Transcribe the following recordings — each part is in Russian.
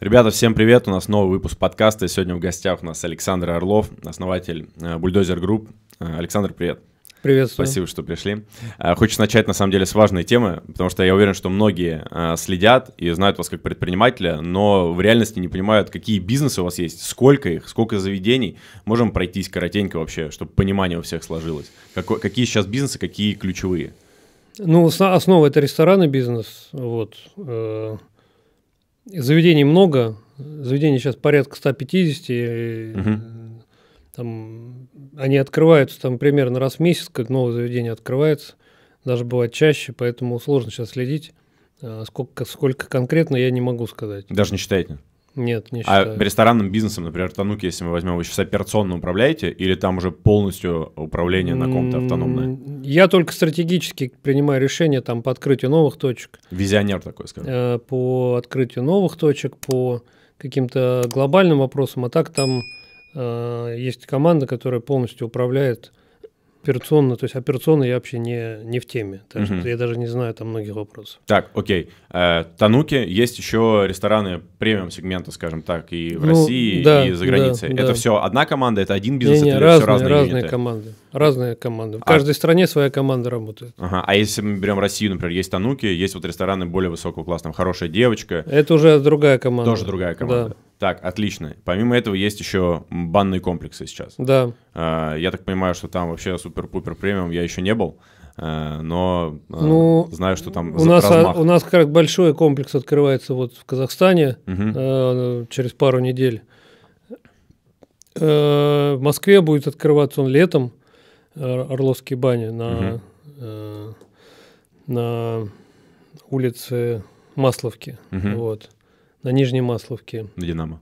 Ребята, всем привет! У нас новый выпуск подкаста. Сегодня в гостях у нас Александр Орлов, основатель Бульдозер Групп. Александр, привет! Приветствую. Спасибо, что пришли. Хочется начать, на самом деле, с важной темы, потому что я уверен, что многие следят и знают вас как предпринимателя, но в реальности не понимают, какие бизнесы у вас есть, сколько их, сколько заведений. Можем пройтись коротенько вообще, чтобы понимание у всех сложилось. Какие сейчас бизнесы, какие ключевые? Ну, основа – это ресторанный бизнес, вот. Заведений много, заведений сейчас порядка 150, там, они открываются там примерно раз в месяц, как новое заведение открывается, даже бывает чаще, поэтому сложно сейчас следить, сколько конкретно я не могу сказать. Даже не считаете? Нет, не считаю. А ресторанным бизнесом, например, Тануки, если мы возьмем, вы сейчас операционно управляете или там уже полностью управление на ком-то автономное? Я только стратегически принимаю решения там по открытию новых точек. Визионер такой, скажем. По открытию новых точек, по каким-то глобальным вопросам, а так там есть команда, которая полностью управляет операционно, то есть операционно я вообще не в теме, так что я даже не знаю там многих вопросов. Так, окей. Тануки, есть еще рестораны премиум-сегмента, скажем так, и в России, да, и за границей. Да, это все одна команда, это один бизнес, или разные, все разные команды. Разные команды. В каждой стране своя команда работает. Ага. А если мы берем Россию, например, есть Тануки, есть вот рестораны более высокого класса, там «Хорошая девочка». Это уже другая команда. Тоже другая команда. Да. Так, отлично. Помимо этого есть еще банные комплексы сейчас. Да. Я так понимаю, что там вообще супер-пупер премиум я еще не был, но знаю, что там у нас как большой комплекс открывается вот в Казахстане через пару недель. В Москве будет открываться он летом, Орловские бани на улице Масловки. Вот. На Нижней Масловке. На Динамо.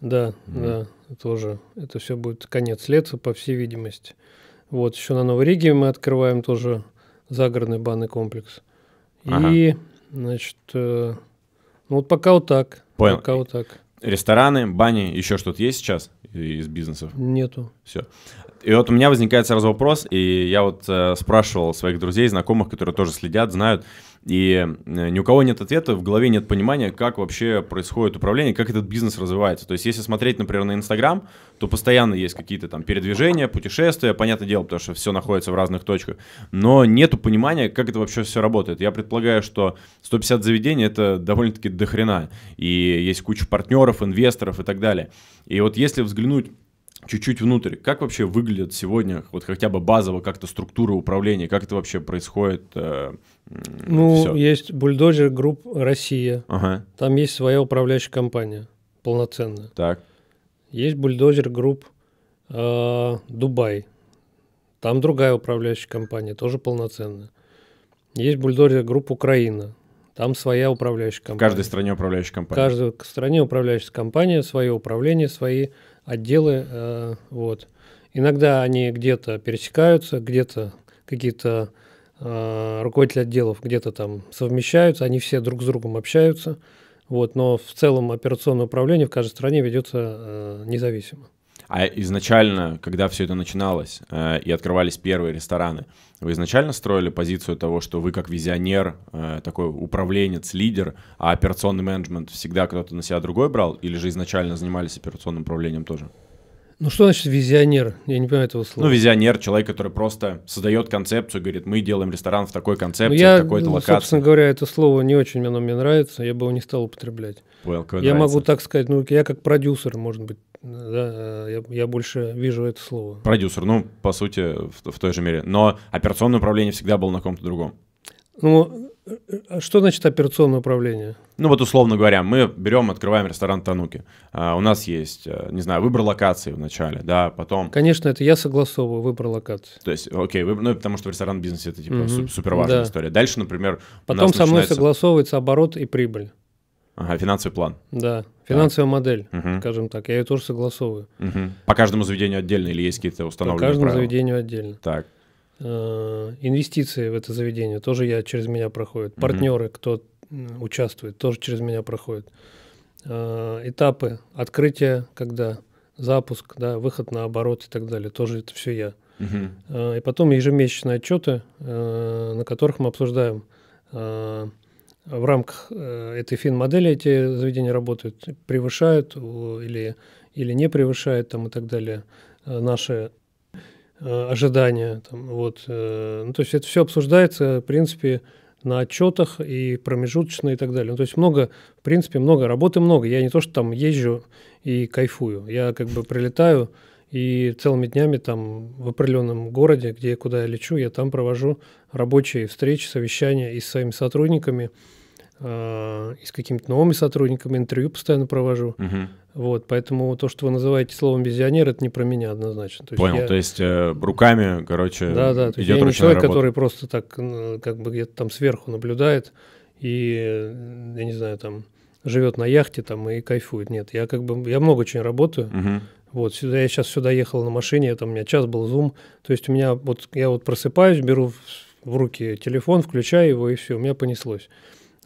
Да, да, тоже. Это все будет конец лета, по всей видимости. Вот, еще на Новой Риге мы открываем тоже загородный банный комплекс. Ага. И, значит, ну вот пока вот так. Понял. Пока вот так. Рестораны, бани, еще что-то есть сейчас из бизнесов? Нету. Все. И вот у меня возникает сразу вопрос, и я вот спрашивал своих друзей, знакомых, которые тоже следят, знают, и ни у кого нет ответа, в голове нет понимания, как вообще происходит управление, как этот бизнес развивается. То есть, если смотреть, например, на Инстаграм, то постоянно есть какие-то там передвижения, путешествия, понятное дело, потому что все находится в разных точках, но нету понимания, как это вообще все работает. Я предполагаю, что 150 заведений – это довольно-таки дохрена, и есть куча партнеров, инвесторов и так далее. И вот если взглянуть чуть-чуть внутрь, как вообще выглядит сегодня, вот хотя бы базово как-то структура управления, как это вообще происходит? Ну, есть Бульдозер Групп Россия, там есть своя управляющая компания полноценная. Так. Есть Бульдозер Групп Дубай, там другая управляющая компания, тоже полноценная. Есть Бульдозер Групп Украина, там своя управляющая компания. В каждой стране управляющая компания. В каждой стране управляющая компания, свое управление, свои отделы, вот. Иногда они где-то пересекаются, где-то какие-то руководители отделов где-то там совмещаются, они все друг с другом общаются, вот, но в целом операционное управление в каждой стране ведется независимо. А изначально, когда все это начиналось и открывались первые рестораны, вы изначально строили позицию того, что вы как визионер, такой управленец, лидер, а операционный менеджмент всегда кто-то на себя другой брал? Или же изначально занимались операционным управлением тоже? Ну, что значит визионер? Я не понимаю этого слова. Ну, визионер, человек, который просто создает концепцию, говорит, мы делаем ресторан в такой концепции, в такой-то локации. Собственно говоря, это слово не очень оно мне нравится, я бы его не стал употреблять. Понял, как нравится. Я могу так сказать, ну, я как продюсер, может быть, да, я больше вижу это слово. Продюсер, ну, по сути, в той же мере. Но операционное управление всегда было на ком-то другом. Ну, что значит операционное управление? Ну, вот условно говоря, мы берем, открываем ресторан Тануки. У нас есть, не знаю, выбор локации вначале, да, потом... Конечно, это я согласовываю выбор локации. То есть, окей, ну, потому что в ресторанном бизнесе это, типа, суперважная история. Дальше, например, потом со мной согласовывается оборот и прибыль. Ага, финансовый план. Да, финансовая модель, скажем так, я ее тоже согласовываю. По каждому заведению отдельно или есть какие-то установленные правила? По каждому заведению отдельно. Так. Инвестиции в это заведение тоже через меня проходят. Партнеры, кто участвует, тоже через меня проходят. Этапы открытия, когда запуск, да, выход на оборот и так далее, тоже это все я. И потом ежемесячные отчеты, на которых мы обсуждаем в рамках этой фин-модели эти заведения работают, превышают или не превышают там, и так далее наши ожидания. Там, вот. Ну, то есть это все обсуждается, в принципе, на отчетах и промежуточно и так далее. Ну, то есть много, в принципе, работы много. Я не то, что там езжу и кайфую. Я как бы прилетаю и целыми днями там в определенном городе, куда я лечу, я там провожу рабочие встречи, совещания и с своими сотрудниками, и с какими-то новыми сотрудниками, интервью постоянно провожу. Угу. Вот, поэтому то, что вы называете словом «визионер», это не про меня однозначно. То есть понял, то есть руками, короче, да, то есть я не человек, который просто так как бы где-то там сверху наблюдает и, я не знаю, там живет на яхте там и кайфует. Нет, я как бы, я много очень работаю. Угу. Вот, я сейчас сюда ехал на машине, там у меня час был зум, то есть у меня вот, я вот просыпаюсь, беру в руки телефон, включаю его, и все, у меня понеслось.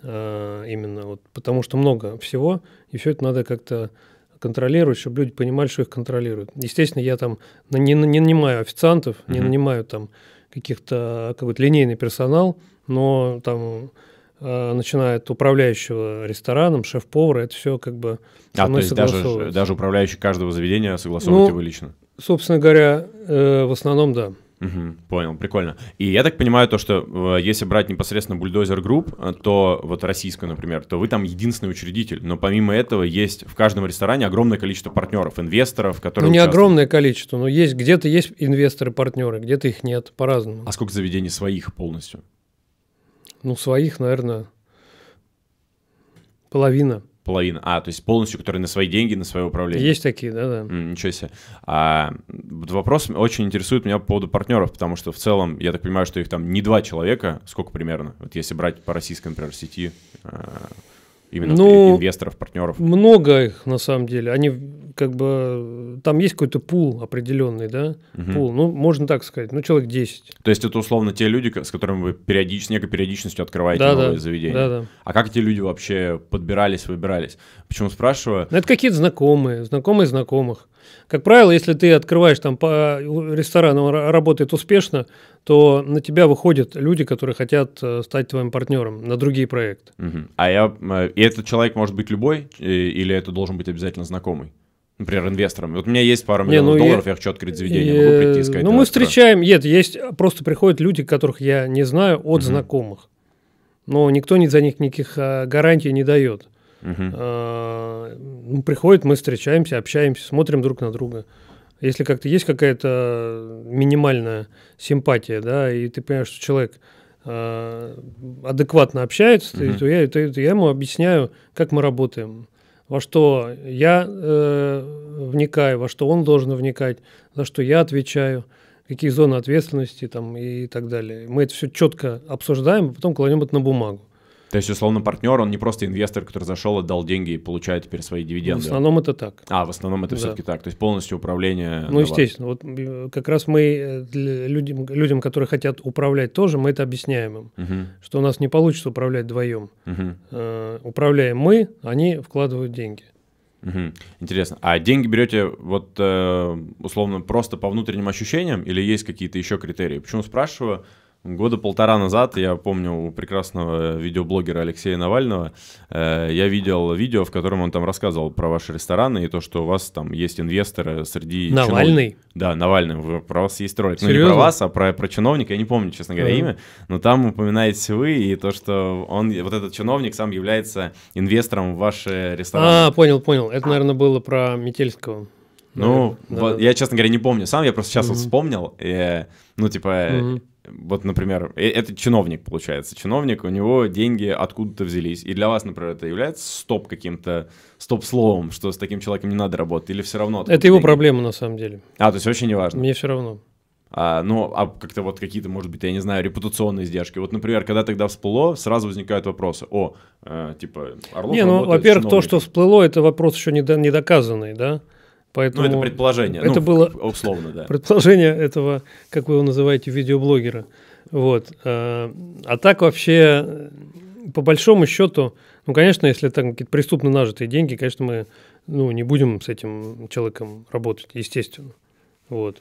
Именно вот, потому что много всего, и все это надо как-то контролировать, чтобы люди понимали, что их контролируют. Естественно, я там не нанимаю официантов, не нанимаю там какой-то линейный персонал, но там начиная от управляющего рестораном, шеф-повара, это все как бы со мной согласовывается. Даже управляющий каждого заведения согласовываете вы лично? Собственно говоря, в основном да. Угу, понял, прикольно. И я так понимаю, то, что если брать непосредственно Бульдозер Групп, то вот российскую, например, то вы там единственный учредитель, но помимо этого есть в каждом ресторане огромное количество партнеров, инвесторов, которые... Ну, не огромное количество, но есть где-то есть инвесторы, партнеры, где-то их нет, по-разному. А сколько заведений своих полностью? Ну, своих, наверное, половина. Половина. То есть полностью, которые на свои деньги, на свое управление. Есть такие, да. Ничего себе. Вопрос очень интересует меня по поводу партнеров, потому что в целом, я так понимаю, что их там не два человека, сколько примерно, вот если брать по российской, например, сети, именно инвесторов, партнеров. Много их на самом деле. Они как бы... Там есть какой-то пул определенный, да? Пул, ну, можно так сказать, ну, человек 10. То есть это условно те люди, с которыми вы с некой периодичностью открываете новые заведения. Да. А как эти люди вообще подбирались, выбирались? Почему спрашиваю? Это какие-то знакомые знакомых. Как правило, если ты открываешь там ресторан, он работает успешно, то на тебя выходят люди, которые хотят стать твоим партнером на другие проекты. И этот человек может быть любой, или это должен быть обязательно знакомый? Например, инвестором. Вот у меня есть пару миллионов долларов, я хочу открыть заведение, могу прийти и сказать. Ну, мы встречаем, просто приходят люди, которых я не знаю, от знакомых. Но никто за них никаких гарантий не дает. Приходит, мы встречаемся, общаемся, смотрим друг на друга. Если как-то есть какая-то минимальная симпатия, да, и ты понимаешь, что человек адекватно общается, то я ему объясняю, как мы работаем, во что я вникаю, во что он должен вникать, за что я отвечаю, какие зоны ответственности там, и так далее. Мы это все четко обсуждаем, а потом кладем это на бумагу. То есть, условно, партнер, он не просто инвестор, который зашел, отдал деньги и получает теперь свои дивиденды. В основном это так. В основном это все-таки так. То есть полностью управление. Ну, естественно. Вот как раз мы людям, которые хотят управлять тоже, мы это объясняем им, что у нас не получится управлять вдвоем. Управляем мы, они вкладывают деньги. Интересно. А деньги берете вот условно просто по внутренним ощущениям или есть какие-то еще критерии? Почему спрашиваю? Года полтора назад, я помню, у прекрасного видеоблогера Алексея Навального я видел видео, в котором он там рассказывал про ваши рестораны и то, что у вас там есть инвесторы среди... Навальный? Да, Навальный. Про вас есть ролик. Серьезно? Ну, не про вас, а про чиновника. Я не помню, честно говоря, имя. Но там упоминаете вы и то, что вот этот чиновник сам является инвестором в ваши рестораны. Понял. Это, наверное, было про Метельского. Ну, я, честно говоря, не помню сам. Я просто сейчас вот вспомнил. Вот, например, это чиновник, получается. Чиновник, у него деньги откуда-то взялись. И для вас, например, это является стоп-словом, что с таким человеком не надо работать? Или все равно? Это его проблема, на самом деле. То есть вообще не важно? Мне все равно. Как-то вот какие-то, может быть, я не знаю, репутационные издержки. Вот, например, когда тогда всплыло, сразу возникают вопросы. Орлов работает, во-первых, то, что всплыло, это вопрос еще не доказанный, да? Поэтому это предположение, это было условно, да. Предположение этого, как вы его называете, видеоблогера. Вот. А так вообще, по большому счету, ну, конечно, если там какие-то преступно нажитые деньги, конечно, мы не будем с этим человеком работать, естественно. Вот.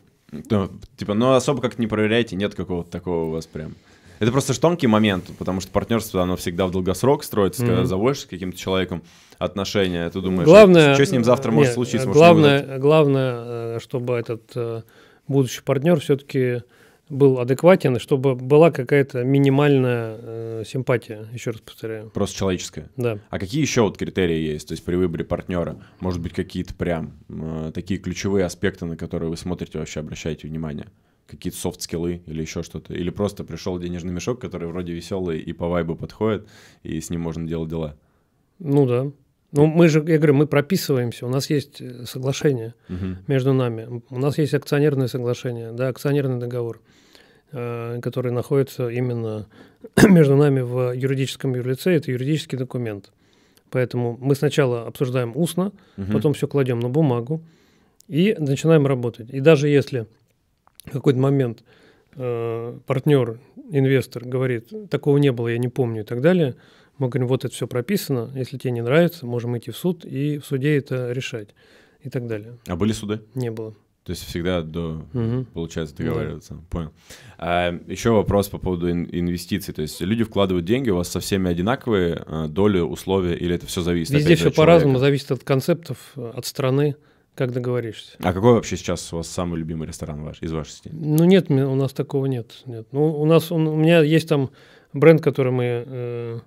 Особо как-то не проверяйте, нет какого-то такого у вас прям... Это просто же тонкий момент, потому что партнерство, оно всегда в долгосрок строится, когда заводишь с каким-то человеком отношения, ты думаешь, главное, что с ним завтра может случиться. Главное, чтобы этот будущий партнер все-таки был адекватен, и чтобы была какая-то минимальная симпатия, еще раз повторяю. Просто человеческая? Да. А какие еще вот критерии есть, то есть при выборе партнера? Может быть, какие-то прям такие ключевые аспекты, на которые вы смотрите, вообще обращаете внимание? Какие-то софт-скиллы или еще что-то? Или просто пришел денежный мешок, который вроде веселый и по вайбу подходит, и с ним можно делать дела? Ну да. Ну, мы же, я говорю, мы прописываемся, у нас есть соглашение между нами, у нас есть акционерное соглашение, да, акционерный договор, который находится именно между нами в юридическом юрлице, это юридический документ. Поэтому мы сначала обсуждаем устно, потом все кладем на бумагу и начинаем работать. И даже если в какой-то момент партнер, инвестор говорит, такого не было, я не помню и так далее, мы говорим, вот это все прописано, если тебе не нравится, можем идти в суд и в суде это решать и так далее. А были суды? Не было. То есть всегда до, получается, договариваться. Да. Понял. А еще вопрос по поводу инвестиций. То есть люди вкладывают деньги, у вас со всеми одинаковые доли, условия, или это все зависит? Везде все по-разному, зависит от концептов, от страны, как договоришься. А какой вообще сейчас у вас самый любимый ресторан ваш, из вашей сети? Ну нет, у нас такого нет. Ну, у меня есть там бренд, который мы...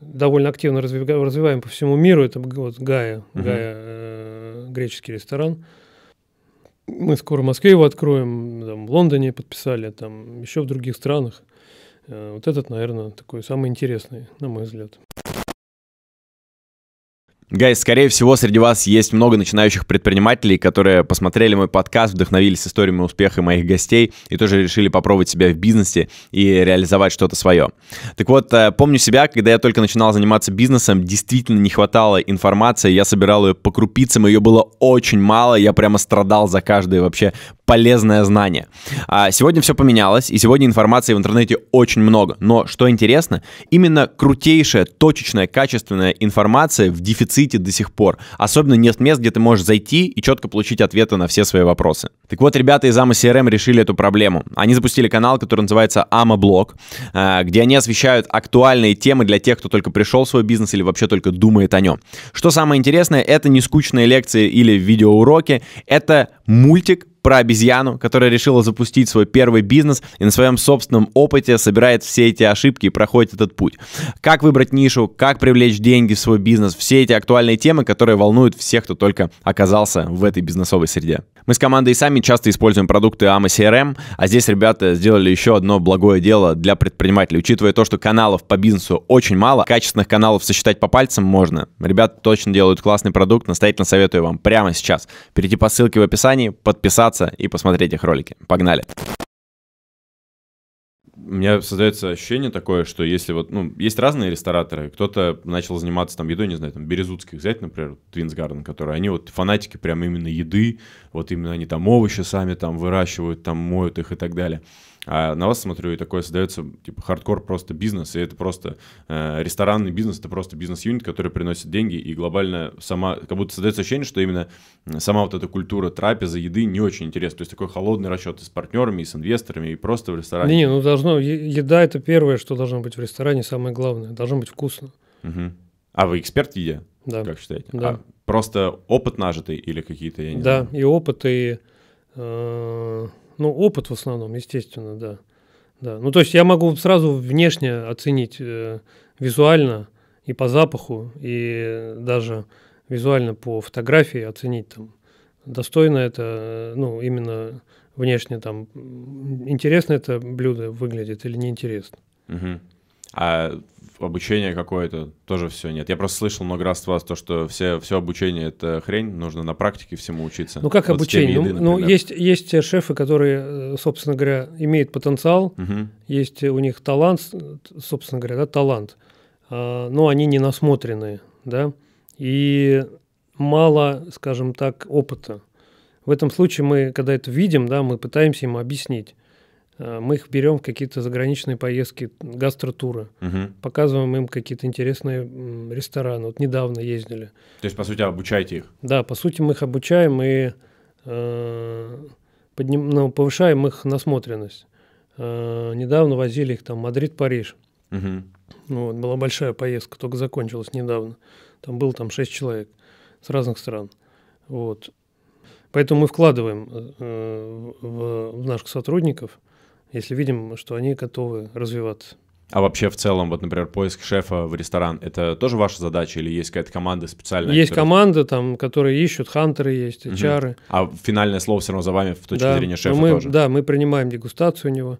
довольно активно развиваем по всему миру. Это вот Гая, греческий ресторан. Мы скоро в Москве его откроем, там, в Лондоне подписали, там еще в других странах. Вот этот, наверное, такой самый интересный, на мой взгляд. Гайз, скорее всего, среди вас есть много начинающих предпринимателей, которые посмотрели мой подкаст, вдохновились историями успеха моих гостей и тоже решили попробовать себя в бизнесе и реализовать что-то свое. Так вот, помню себя, когда я только начинал заниматься бизнесом, действительно не хватало информации, я собирал ее по крупицам, ее было очень мало, я прямо страдал за каждое вообще полезное знание. А сегодня все поменялось, и сегодня информации в интернете очень много. Но, что интересно, именно крутейшая, точечная, качественная информация в дефиците до сих пор. Особенно нет мест, где ты можешь зайти и четко получить ответы на все свои вопросы. Так вот, ребята из AmoCRM решили эту проблему. Они запустили канал, который называется AmoBlog, где они освещают актуальные темы для тех, кто только пришел в свой бизнес или вообще только думает о нем. Что самое интересное, это не скучные лекции или видеоуроки, это мультик про обезьяну, которая решила запустить свой первый бизнес и на своем собственном опыте собирает все эти ошибки и проходит этот путь. Как выбрать нишу, как привлечь деньги в свой бизнес, все эти актуальные темы, которые волнуют всех, кто только оказался в этой бизнесовой среде. Мы с командой сами часто используем продукты AmoCRM, а здесь ребята сделали еще одно благое дело для предпринимателей. Учитывая то, что каналов по бизнесу очень мало, качественных каналов сосчитать по пальцам можно. Ребята точно делают классный продукт, настоятельно советую вам прямо сейчас перейти по ссылке в описании, подписаться и посмотреть их ролики. Погнали. У меня создается ощущение такое, что если вот, ну, есть разные рестораторы, кто-то начал заниматься там едой, не знаю, там Березуцких взять, например, Твинс Гарден, которые, они вот фанатики прям именно еды, вот именно они там овощи сами там выращивают, там моют их и так далее. А на вас смотрю, и такое создается, типа, хардкор просто бизнес, и это просто ресторанный бизнес, это просто бизнес-юнит, который приносит деньги, и глобально сама, как будто создается ощущение, что именно сама вот эта культура трапезы, еды не очень интересна, то есть такой холодный расчет и с партнерами, и с инвесторами, и просто в ресторане. Не, ну должно, еда это первое, что должно быть в ресторане, самое главное, должно быть вкусно. Угу. А вы эксперт в еде? Да. Как считаете? Да. А просто опыт нажитый или какие-то, я не знаю? Да, и опыт, и... Ну, опыт в основном, естественно, да. Ну, то есть я могу сразу внешне оценить визуально и по запаху, и даже визуально по фотографии оценить, там, достойно это, ну, именно внешне, там, интересно это блюдо выглядит или неинтересно. Угу. А обучение какое-то тоже все нет. Я просто слышал много раз от вас то, что все обучение — это хрень, нужно на практике всему учиться. Ну как вот обучение? Еды, ну есть шефы, которые, собственно говоря, имеют потенциал, есть у них талант, собственно говоря, да, талант, но они не насмотренные, да, и мало, скажем так, опыта. В этом случае мы, когда это видим, да, мы пытаемся им объяснить. Мы их берем в какие-то заграничные поездки, гастротуры, показываем им какие-то интересные рестораны. Вот недавно ездили. То есть, по сути, обучаете их? Да, по сути, мы их обучаем и повышаем их насмотренность. Недавно возили их там Мадрид-Париж. Угу. Вот, была большая поездка, только закончилась недавно. Там было там 6 человек с разных стран. Вот. Поэтому мы вкладываем в наших сотрудников, если видим, что они готовы развиваться. А вообще в целом, вот, например, поиск шефа в ресторан, это тоже ваша задача или есть какая-то команда специальная? Есть команда, там, которые ищут, хантеры есть, HR. Угу. А финальное слово все равно за вами в точке зрения шефа тоже? Да, мы принимаем дегустацию у него.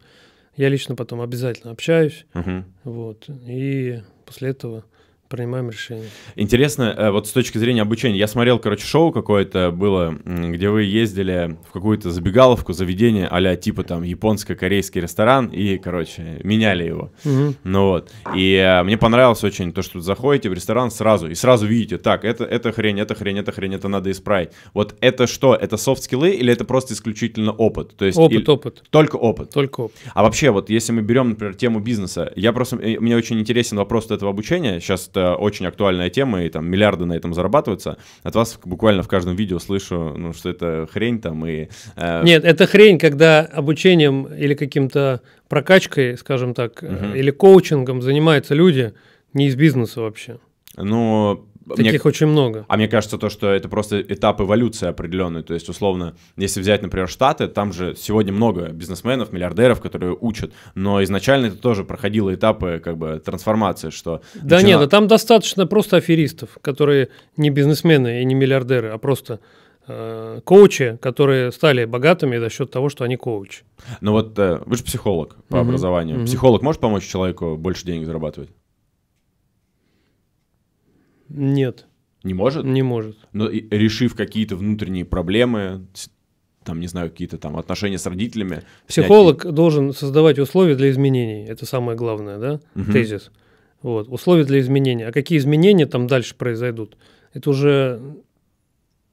Я лично потом обязательно общаюсь. Угу. Вот, и после этого принимаем решение. Интересно, вот с точки зрения обучения, я смотрел, короче, шоу какое-то было, где вы ездили в какую-то забегаловку, заведение а-ля типа там японско-корейский ресторан и, короче, меняли его. Угу. Ну вот, и мне понравилось очень то, что заходите в ресторан сразу, и сразу видите, так, это хрень, это хрень, это хрень, это надо исправить. Вот это что, это софт-скиллы или это просто исключительно опыт? То есть опыт. Только опыт? Только опыт. А вообще, вот если мы берем, например, тему бизнеса, я просто, мне очень интересен вопрос этого обучения, сейчас очень актуальная тема, и там миллиарды на этом зарабатываются. От вас буквально в каждом видео слышу, ну, что это хрень там и... Нет, это хрень, когда обучением или каким-то прокачкой, скажем так, или коучингом занимаются люди не из бизнеса вообще. Ну... Таких очень много. А мне кажется, то, что это просто этап эволюции определенный. То есть, условно, если взять, например, Штаты, там же сегодня много бизнесменов, миллиардеров, которые учат. Но изначально это тоже проходило этапы как бы трансформации, что... Да нет, а там достаточно просто аферистов, которые не бизнесмены и не миллиардеры, а просто... коучи, которые стали богатыми за счет того, что они коучи. Ну вот вы же психолог по образованию. Психолог может помочь человеку больше денег зарабатывать? Нет. Не может? Не может. Но решив какие-то внутренние проблемы, там, не знаю, какие-то там отношения с родителями. Психолог должен создавать условия для изменений. Это самое главное, да, тезис. Вот. Условия для изменений. А какие изменения там дальше произойдут, это уже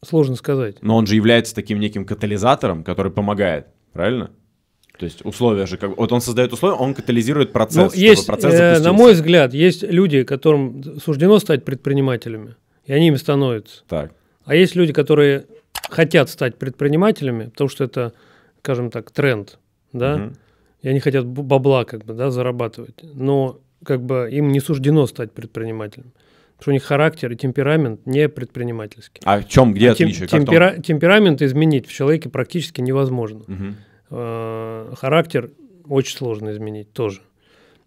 сложно сказать. Но он же является таким неким катализатором, который помогает, правильно? То есть условия же, как вот он создает условия, он катализирует процесс, чтобы есть, процесс запустился. На мой взгляд, есть люди, которым суждено стать предпринимателями, и они им становятся. Так. А есть люди, которые хотят стать предпринимателями, потому что это, скажем так, тренд, да, и они хотят бабла как бы, да, зарабатывать, но как бы им не суждено стать предпринимателем. Потому что у них характер и темперамент не предпринимательский. А в чем, где отличие? Темперамент изменить в человеке практически невозможно. Характер очень сложно изменить тоже.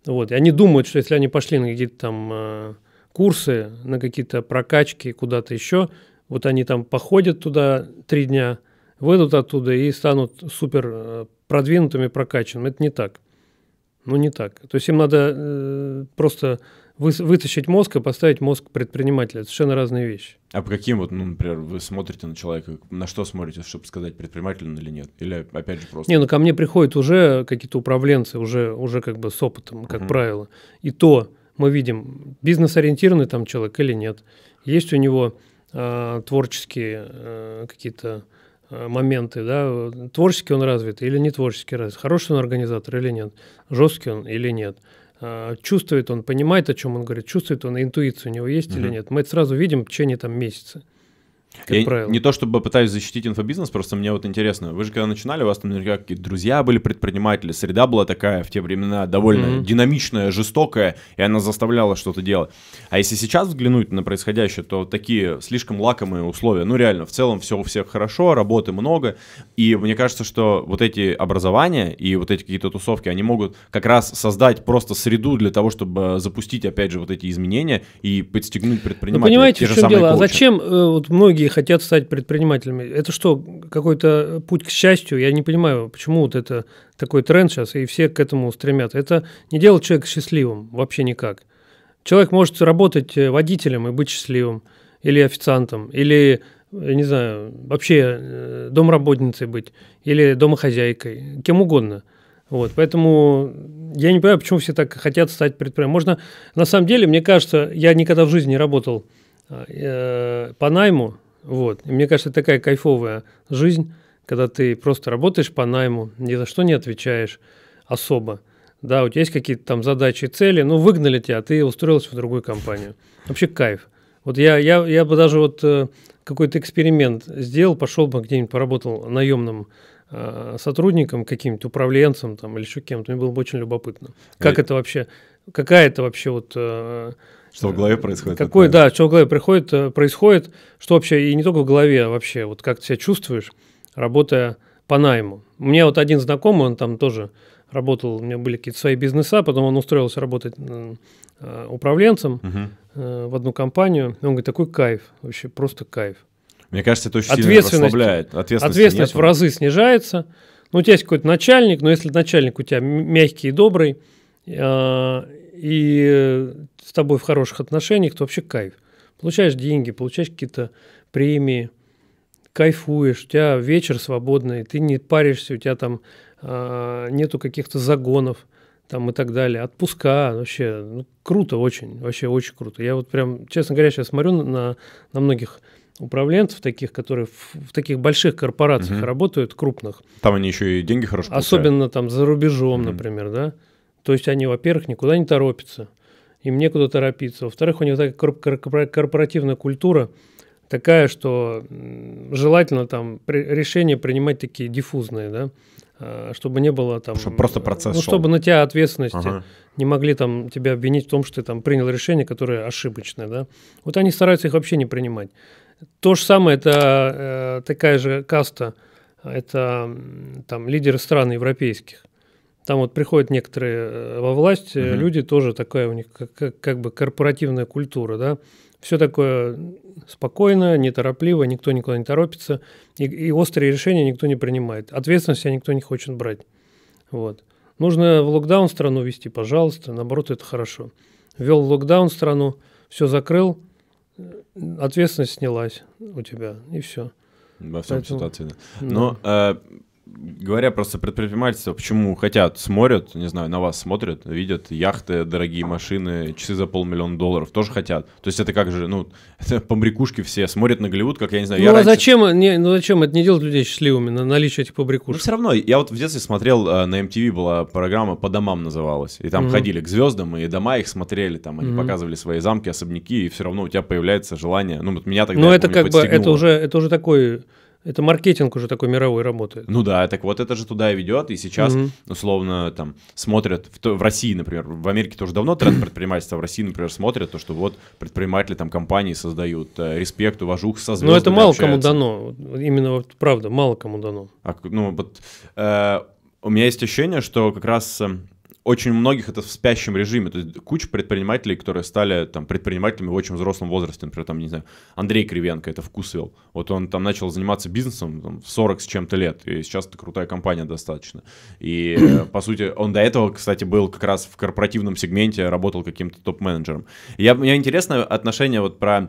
Вот. И они думают, что если они пошли на какие-то там курсы, на какие-то прокачки куда-то еще, вот они там походят туда 3 дня, выйдут оттуда и станут супер продвинутыми, прокачанными. Это не так. Ну, не так. То есть им надо просто... вытащить мозг и поставить мозг предпринимателя. Это совершенно разные вещи. А по каким, вот, ну, например, вы смотрите на человека, на что смотрите, чтобы сказать, предприниматель он или нет? Или опять же просто… Не, ну ко мне приходят уже какие-то управленцы, уже как бы с опытом, как правило. И то мы видим, бизнес-ориентированный там человек или нет. Есть у него творческие какие-то моменты, да? Творческий он развит или не творческий развит? Хороший он организатор или нет? Жесткий он или нет? Чувствует он, понимает, о чем он говорит, чувствует он, интуицию у него есть или нет. Мы это сразу видим в течение там месяца. Я не то чтобы пытаюсь защитить инфобизнес, просто мне вот интересно, вы же когда начинали, у вас там наверняка какие-то друзья были предприниматели, среда была такая в те времена довольно динамичная, жестокая, и она заставляла что-то делать. А если сейчас взглянуть на происходящее, то такие слишком лакомые условия, ну реально, в целом все у всех хорошо, работы много, и мне кажется, что вот эти образования и вот эти какие-то тусовки, они могут как раз создать просто среду для того, чтобы запустить опять же вот эти изменения и подстегнуть предпринимателей. Вы понимаете, в чем дело? А зачем вот многие хотят стать предпринимателями. Это что, какой-то путь к счастью? Я не понимаю, почему вот это такой тренд сейчас, и все к этому стремятся. Это не делает человека счастливым вообще никак. Человек может работать водителем и быть счастливым, или официантом, или, я не знаю, вообще домработницей быть, или домохозяйкой, кем угодно. Вот, поэтому я не понимаю, почему все так хотят стать предпринимателем. Можно, на самом деле, мне кажется, я никогда в жизни не работал по найму. Вот. И мне кажется, это такая кайфовая жизнь, когда ты просто работаешь по найму, ни за что не отвечаешь особо. Да, у тебя есть какие-то там задачи, цели, ну, выгнали тебя, а ты устроился в другую компанию. Вообще кайф. Вот я бы даже вот какой-то эксперимент сделал, пошел бы где-нибудь поработал наемным сотрудником каким-то, управленцем там, или еще кем-то, мне было бы очень любопытно. Как это вообще, какая это вообще вот... Что в голове происходит? Какой, да, что в голове происходит, что вообще, и не только в голове, а вообще, вот как ты себя чувствуешь, работая по найму. У меня вот один знакомый, он там тоже работал, у меня были какие-то свои бизнеса, потом он устроился работать управленцем в одну компанию, и он говорит, такой кайф, вообще просто кайф. Мне кажется, это очень сильно расслабляет. Ответственность в разы снижается. Ну, у тебя есть какой-то начальник, но если начальник у тебя мягкий и добрый, и с тобой в хороших отношениях, то вообще кайф. Получаешь деньги, получаешь какие-то премии, кайфуешь, у тебя вечер свободный, ты не паришься, у тебя там нету каких-то загонов там и так далее, отпуска, вообще ну, круто очень, вообще очень круто. Я вот прям, честно говоря, сейчас смотрю на многих управленцев таких, которые в таких больших корпорациях работают, крупных. Там они еще и деньги хорошо получают. Особенно там за рубежом, например, да. То есть они, во-первых, никуда не торопятся, им некуда торопиться. Во-вторых, у них такая корпоративная культура такая, что желательно там решения принимать такие диффузные, да, чтобы не было там… Чтобы просто процесс шел. Чтобы на тебя ответственности не могли там тебя обвинить в том, что ты там принял решение, которое ошибочное, да. Вот они стараются их вообще не принимать. То же самое, это такая же каста, это там лидеры стран европейских. Там вот приходят некоторые во власть, люди тоже такая у них как бы корпоративная культура, да. Все такое спокойно, неторопливо, никто никуда не торопится, и острые решения никто не принимает, ответственность никто не хочет брать. Вот. Нужно в локдаун страну вести, пожалуйста, наоборот, это хорошо. Ввел в локдаун страну, все закрыл, ответственность снялась у тебя, и все. Во всем ситуации, да. Но говоря просто про предпринимательство, почему хотят, смотрят, не знаю, на вас смотрят, видят яхты, дорогие машины, часы за $500 000, тоже хотят. То есть это как же, ну, это побрякушки все смотрят на Голливуд, как я не знаю. Ну, зачем это не делать людей счастливыми, на наличие этих побрякушек? Ну, все равно, я вот в детстве смотрел, на MTV была программа «По домам» называлась, и там ходили к звездам, и дома их смотрели, там они показывали свои замки, особняки, и все равно у тебя появляется желание, ну, вот меня тогда, ну, это как бы, это уже такой... Это маркетинг уже такой мировой работает. Ну да, так вот это же туда и ведет, и сейчас условно там смотрят, в России, например, в Америке тоже давно тренд предпринимательства, в России, например, смотрят то, что вот предприниматели там компании создают, респект, уважух, со звездами. Но это мало кому дано, именно вот правда, мало кому дано. Ну вот у меня есть ощущение, что как раз... Очень многих это в спящем режиме. То есть куча предпринимателей, которые стали там предпринимателями в очень взрослом возрасте. Например, там, не знаю, Андрей Кривенко, это вкусвил. Вот он там начал заниматься бизнесом там, в 40 с чем-то лет. И сейчас это крутая компания достаточно. И, по сути, он до этого, кстати, был как раз в корпоративном сегменте, работал каким-то топ-менеджером. Мне интересно отношение вот про...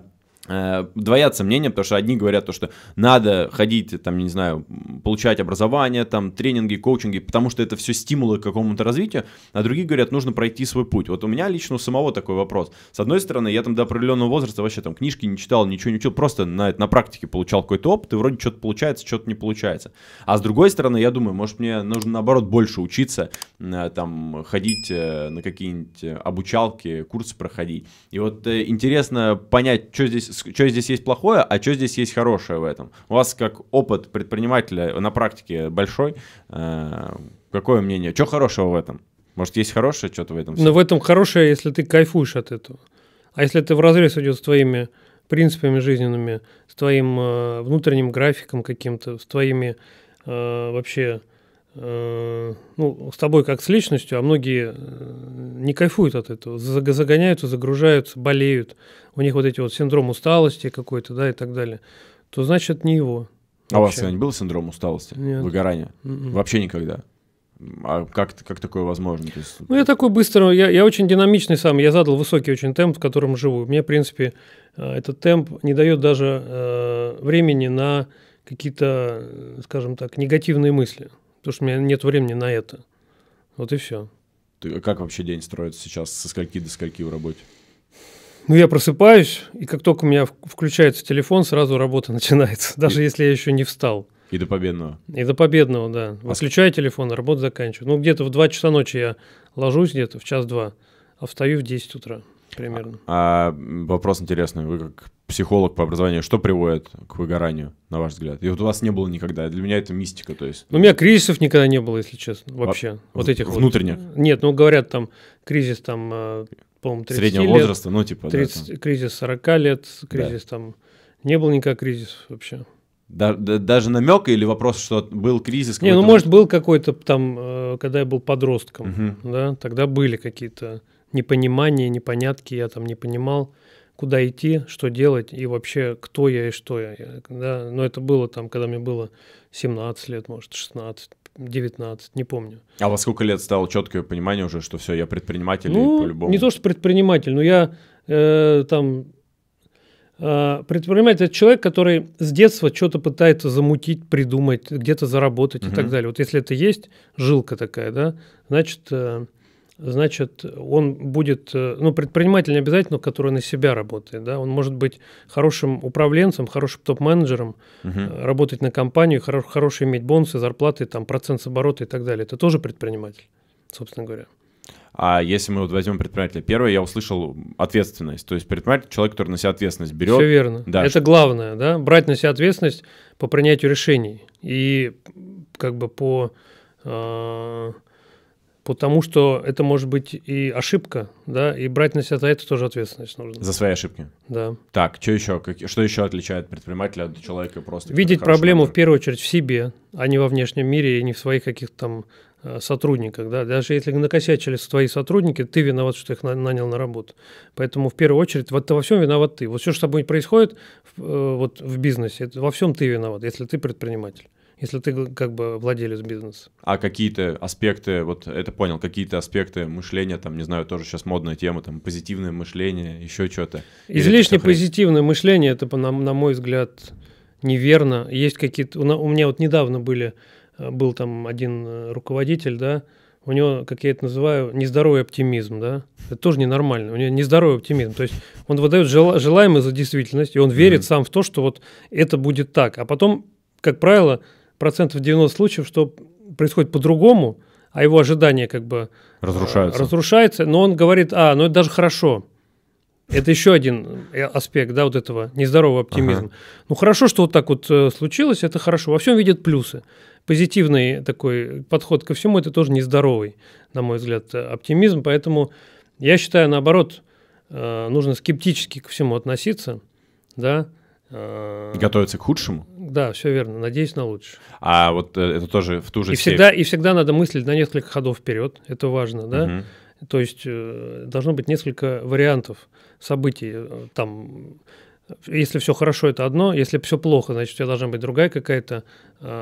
Двоятся мнения, потому что одни говорят, то, что надо ходить, там, не знаю, получать образование, там, тренинги, коучинги, потому что это все стимулы к какому-то развитию, а другие говорят, нужно пройти свой путь. Вот у меня лично у самого такой вопрос. С одной стороны, я там до определенного возраста вообще там книжки не читал, ничего не учил, просто на практике получал какой-то опыт, и вроде что-то получается, что-то не получается. А с другой стороны, я думаю, может, мне нужно, наоборот, больше учиться, там, ходить на какие-нибудь обучалки, курсы проходить. И вот интересно понять, что здесь есть плохое, а что здесь есть хорошее в этом. У вас как опыт предпринимателя на практике большой, какое мнение? Что хорошего в этом? Может, есть хорошее что-то в этом? Ну, в этом хорошее, если ты кайфуешь от этого. А если это вразрез идет с твоими принципами жизненными, с твоим внутренним графиком каким-то, с твоими вообще... ну, с тобой как с личностью, а многие не кайфуют от этого, загоняются, загружаются, болеют, у них вот эти вот синдром усталости какой-то, да, и так далее, то значит не его. Вообще. А у вас когда-нибудь был синдром усталости, Нет. выгорания? Вообще никогда? А как такое возможно? То есть... Ну, я такой быстро, я очень динамичный сам, я задал высокий очень темп, в котором живу. Мне, в принципе, этот темп не дает даже времени на какие-то, скажем так, негативные мысли. Потому что у меня нет времени на это. Вот и все. Как вообще день строится сейчас? Со скольки до скольки в работе? Ну, я просыпаюсь, и как только у меня включается телефон, сразу работа начинается. Даже если я еще не встал. И до победного? И до победного, да. Отключаю телефон, работа заканчивается. Ну, где-то в 2 часа ночи я ложусь, где-то в 1-2 часа, а встаю в 10 утра. примерно. А вопрос интересный. Вы как психолог по образованию, что приводит к выгоранию, на ваш взгляд? И вот у вас не было никогда. Для меня это мистика, то есть. Ну, у меня кризисов никогда не было, если честно, вообще. Вот этих внутренних? Вот. Нет, ну, говорят, там, кризис, там, по-моему, 30 среднего лет, возраста, ну, типа, 30, да, там. Кризис 40 лет, кризис, да, там. Не было никак кризисов вообще. Даже намек или вопрос, что был кризис? Не, ну, может, был какой-то там, когда я был подростком, угу, да, тогда были какие-то непонимания, непонятки, я там не понимал, куда идти, что делать и вообще кто я и что я. Да? Но это было там, когда мне было 17 лет, может, 16, 19, не помню. А во сколько лет стало четкое понимание уже, что все, я предприниматель, ну, и по-любому? Не то, что предприниматель, но я там... Предприниматель – это человек, который с детства что-то пытается замутить, придумать, где-то заработать, и так далее. Вот если это есть жилка такая, да, значит он будет… Ну, предприниматель не обязательно, который на себя работает. Да, он может быть хорошим управленцем, хорошим топ-менеджером, работать на компанию, хорошие иметь бонусы, зарплаты, там, процент с оборота и так далее. Это тоже предприниматель, собственно говоря. А если мы вот возьмем предпринимателя, первое, я услышал ответственность. То есть предприниматель – человек, который на себя ответственность берет. Все верно. Да, это главное, да, брать на себя ответственность по принятию решений и как бы по тому, что это может быть и ошибка, да, и брать на себя это тоже ответственность нужно. За свои ошибки. Да. Так, что еще? Что еще отличает предпринимателя от человека просто? Видеть проблему в первую очередь в себе, а не во внешнем мире и не в своих каких-то там сотрудниках, да, даже если накосячили твои сотрудники, ты виноват, что их нанял на работу. Поэтому в первую очередь вот во всем виноват ты. Вот все, что с тобой происходит вот в бизнесе, это во всем ты виноват, если ты предприниматель, если ты как бы владелец бизнеса. А какие-то аспекты, вот это понял, какие-то аспекты мышления, там, не знаю, тоже сейчас модная тема, там, позитивное мышление, еще что-то. Излишне позитивное мышление, это, на мой взгляд, неверно. Есть какие-то, у меня вот недавно был там один руководитель, да, у него, как я это называю, нездоровый оптимизм, да, это тоже ненормально, у него нездоровый оптимизм, то есть он выдает желаемое за действительность, и он верит сам в то, что вот это будет так, а потом, как правило, процентов 90 случаев, что происходит по-другому, а его ожидания как бы разрушаются, но он говорит, ну это даже хорошо. Это еще один аспект, да, вот этого нездорового оптимизма. Ну, хорошо, что вот так вот случилось, это хорошо. Во всем видят плюсы. Позитивный такой подход ко всему – это тоже нездоровый, на мой взгляд, оптимизм. Поэтому я считаю, наоборот, нужно скептически ко всему относиться, да. Готовиться к худшему? Да, все верно. Надеюсь на лучшее. А вот это тоже в ту же степень. И всегда надо мыслить на несколько ходов вперед. Это важно, да. То есть должно быть несколько вариантов событий. Там, если все хорошо, это одно, если все плохо, значит, у тебя должна быть другая какая-то,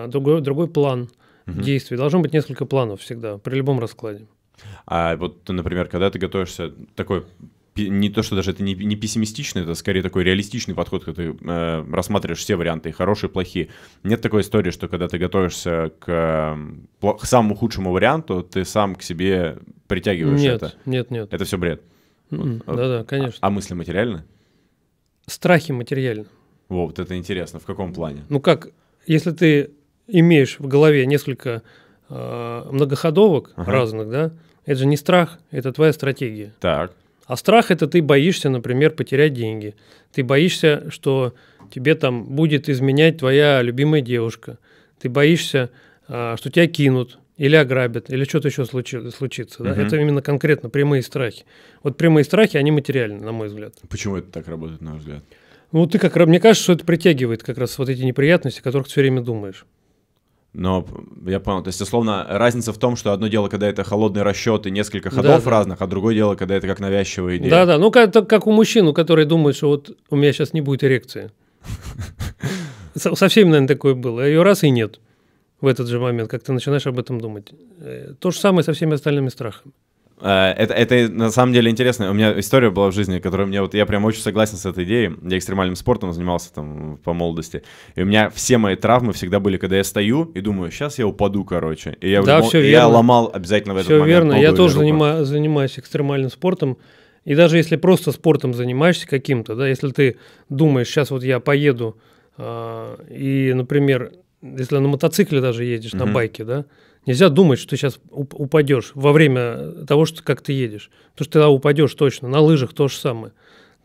другой план действий. Должно быть несколько планов всегда, при любом раскладе. А вот, например, когда ты готовишься, такой, не то, что даже это не пессимистичный, это скорее такой реалистичный подход, когда ты рассматриваешь все варианты, и хорошие, и плохие. Нет такой истории, что когда ты готовишься к самому худшему варианту, ты сам к себе притягиваешь это. Нет, нет. Это все бред. Да, конечно. А мысли материальны? Страхи материальны. Вот это интересно. В каком плане? Ну как, если ты имеешь в голове несколько многоходовок разных, да, это же не страх, это твоя стратегия. Так. А страх – это ты боишься, например, потерять деньги. Ты боишься, что тебе там будет изменять твоя любимая девушка. Ты боишься, что тебя кинут или ограбят, или что-то еще случится. Да? Это именно конкретно прямые страхи. Вот прямые страхи, они материальны, на мой взгляд. Почему это так работает, на ваш взгляд? Ну, мне кажется, что это притягивает как раз вот эти неприятности, о которых ты все время думаешь. Но я понял, то есть, условно, разница в том, что одно дело, когда это холодный расчет и несколько ходов разных, а другое дело, когда это как навязчивая идея. Да-да, ну как у мужчин, который думает, что вот у меня сейчас не будет эрекции. Со всеми, наверное, такое было. Ее раз и нет в этот же момент, как ты начинаешь об этом думать. То же самое со всеми остальными страхами. Это на самом деле интересно. У меня история была в жизни, которая мне вот я прям очень согласен с этой идеей. Я экстремальным спортом занимался там по молодости. И у меня все мои травмы всегда были, когда я стою и думаю, сейчас я упаду, короче. И я, я ломал обязательно в этот момент. Все верно. Я тоже занимаюсь экстремальным спортом. И даже если просто спортом занимаешься каким-то, да, если ты думаешь, сейчас вот я поеду, и, например, если на мотоцикле даже едешь, на байке, да. Нельзя думать, что ты сейчас упадешь во время того, что, как ты едешь. Потому что ты упадешь точно. На лыжах то же самое.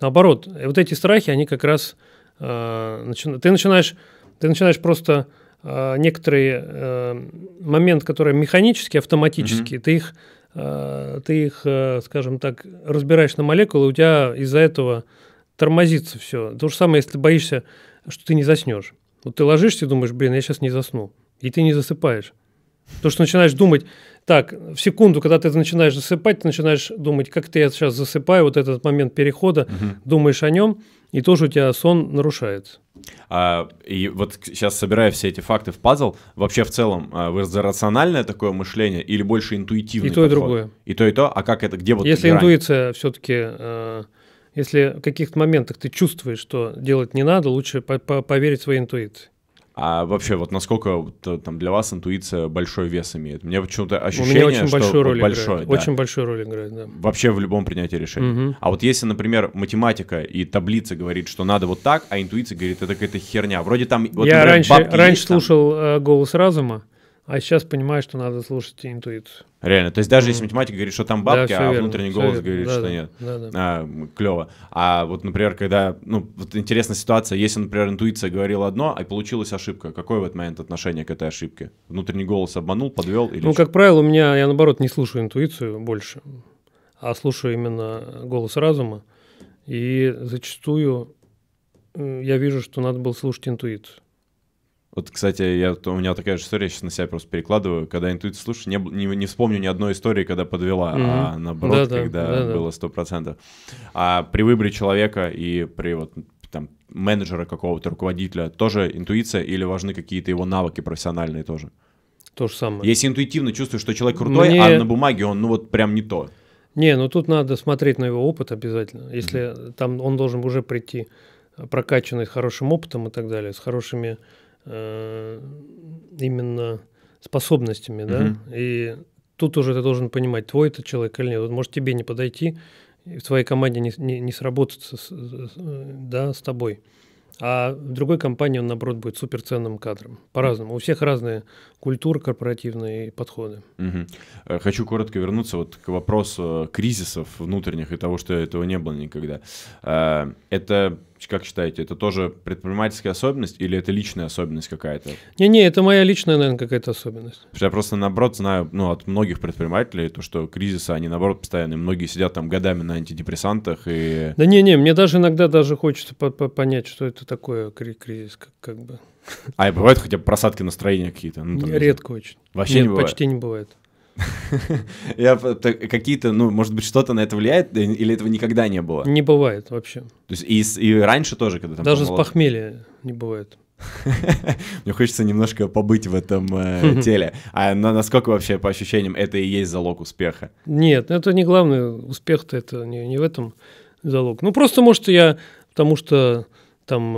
Наоборот, вот эти страхи, они как раз... Ты начинаешь просто некоторые моменты, которые механические, автоматические, ты их, скажем так, разбираешь на молекулы, у тебя из-за этого тормозится все. То же самое, если ты боишься, что ты не заснешь. Вот ты ложишься и думаешь, блин, я сейчас не засну. И ты не засыпаешь. То, что начинаешь думать, так, в секунду, когда ты начинаешь засыпать, ты начинаешь думать, как ты сейчас засыпаю, вот этот момент перехода, думаешь о нем, и тоже у тебя сон нарушается. И вот сейчас, собирая все эти факты в пазл, вообще в целом вы за рациональное такое мышление или больше интуитивное? И то, и другое. И то, и то? А как это, где вот если грань? Интуиция все-таки, если в каких-то моментах ты чувствуешь, что делать не надо, лучше поверить своей интуиции. А вообще, вот насколько там, для вас интуиция большой вес имеет? У меня почему-то ощущение, очень большую роль играет, да. Вообще в любом принятии решений. А вот если, например, математика и таблица говорит, что надо вот так, а интуиция говорит, это какая-то херня. Вроде там... Вот, я например, раньше слушал голос разума, а сейчас понимаю, что надо слушать интуицию. Реально, то есть даже если математика говорит, что там бабки, да, а внутренний голос говорит, да, что нет. Да. Клево. А вот, например, когда, ну, вот интересная ситуация, если, например, интуиция говорила одно, а получилась ошибка, какой в этот момент отношение к этой ошибке? Внутренний голос обманул, подвел? Или ну, что? Как правило, у меня, я наоборот не слушаю интуицию больше, а слушаю именно голос разума, и зачастую я вижу, что надо было слушать интуицию. Вот, кстати, у меня такая же история, я сейчас на себя просто перекладываю, когда интуицию слушаю, не вспомню ни одной истории, когда подвела, а наоборот, когда было 100%. А при выборе человека и при вот, там, менеджера какого-то, руководителя, тоже интуиция или важны какие-то его навыки профессиональные тоже? То же самое. Если интуитивно чувствуешь, что человек крутой, а на бумаге он, ну вот прям не то. Не, ну тут надо смотреть на его опыт обязательно. Если там он должен уже прийти прокачанный, с хорошим опытом и так далее, с хорошими... именно способностями, да, и тут уже ты должен понимать, твой это человек или нет, вот может тебе не подойти, и в твоей команде не сработаться да, с тобой, а в другой компании он, наоборот, будет суперценным кадром, по-разному, у всех разные культуры, корпоративные подходы. Хочу коротко вернуться вот к вопросу кризисов внутренних и того, что этого не было никогда. Это... Как считаете, это тоже предпринимательская особенность или это личная особенность какая-то? Не-не, это моя личная, наверное, какая-то особенность. Потому что я просто, наоборот, знаю от многих предпринимателей, то, что кризисы, они, наоборот, постоянные. Многие сидят там годами на антидепрессантах и... Да не-не, мне даже иногда даже хочется понять, что это такое кризис, как бы. А и бывают хотя бы просадки настроения какие-то? Ну, редко очень. Вообще нет, не бывает? Почти не бывает. Какие-то, ну, может быть, что-то на это влияет, или этого никогда не было? Не бывает вообще. То есть и раньше тоже, когда там... Даже с похмелья не бывает. Мне хочется немножко побыть в этом теле. А насколько вообще по ощущениям это и есть залог успеха? Нет, это не главное. Успех-то это не в этом залог. Ну, просто, может, я... Потому что там...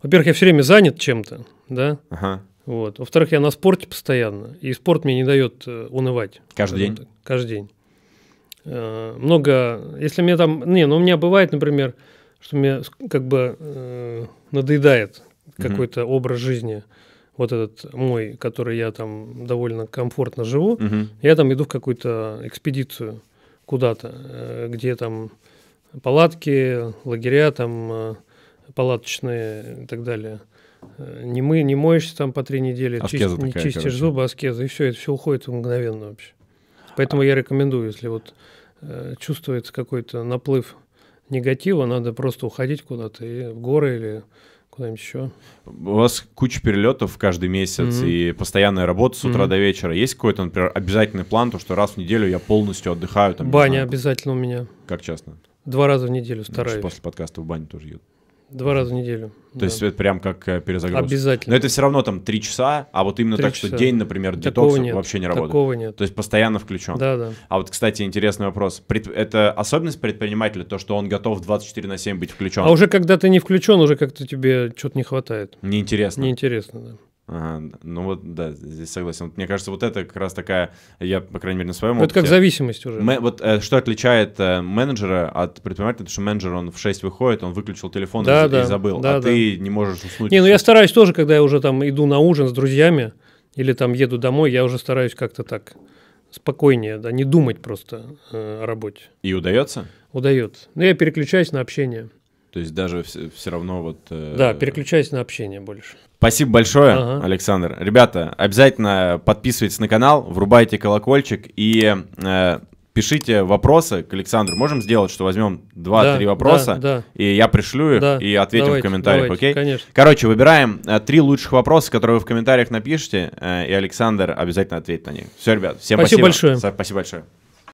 Во-первых, я все время занят чем-то, да? Вот. Во-вторых, я на спорте постоянно, и спорт мне не дает унывать. Каждый день? Так. Каждый день. Много, если мне там, у меня бывает, например, что мне как бы надоедает какой-то образ жизни, вот этот мой, который я там довольно комфортно живу, я там иду в какую-то экспедицию куда-то, где там палатки, лагеря там палаточные и так далее. Не моешься там по 3 недели, не чистишь зубы, аскеза, и все, это все уходит мгновенно вообще. Поэтому я рекомендую, если вот чувствуется какой-то наплыв негатива, надо просто уходить куда-то, и в горы или куда-нибудь еще. У вас куча перелетов каждый месяц и постоянная работа с утра до вечера. Есть какой-то, например, обязательный план, то что раз в неделю я полностью отдыхаю? Там, баня обязательно у меня. Как часто? 2 раза в неделю стараюсь. После подкаста в баню тоже еду. 2 раза в неделю. То есть это прям как перезагрузка. Обязательно. Но это все равно там 3 часа, а вот именно 3 часа. Что день, например, детокса вообще не работает. Такого нет. То есть постоянно включен. Да. А вот, кстати, интересный вопрос. Это особенность предпринимателя, то, что он готов 24/7 быть включен? А уже когда ты не включен, уже как-то тебе что-то не хватает. Неинтересно. Неинтересно, да. Ага, ну вот, да, здесь согласен. Мне кажется, вот это как раз такая, я, по крайней мере, на своем опыте. Это как зависимость уже. Что отличает менеджера от предпринимателя, потому что менеджер, он в 6 выходит, он выключил телефон и забыл, ты не можешь уснуть. Я стараюсь тоже, когда я уже там иду на ужин с друзьями, или там еду домой, я уже стараюсь как-то так спокойнее, да, не думать просто о работе. И удается? Удается. Но я переключаюсь на общение. То есть даже все равно вот... Да, переключаюсь на общение больше. Спасибо большое, ага. Александр. Ребята, обязательно подписывайтесь на канал, врубайте колокольчик и пишите вопросы к Александру. Можем сделать, что возьмем 2-3 вопроса, и я пришлю их, и ответим в комментариях, окей? Конечно. Короче, выбираем 3 лучших вопроса, которые вы в комментариях напишите, и Александр обязательно ответит на них. Все, ребят, всем спасибо. Спасибо большое.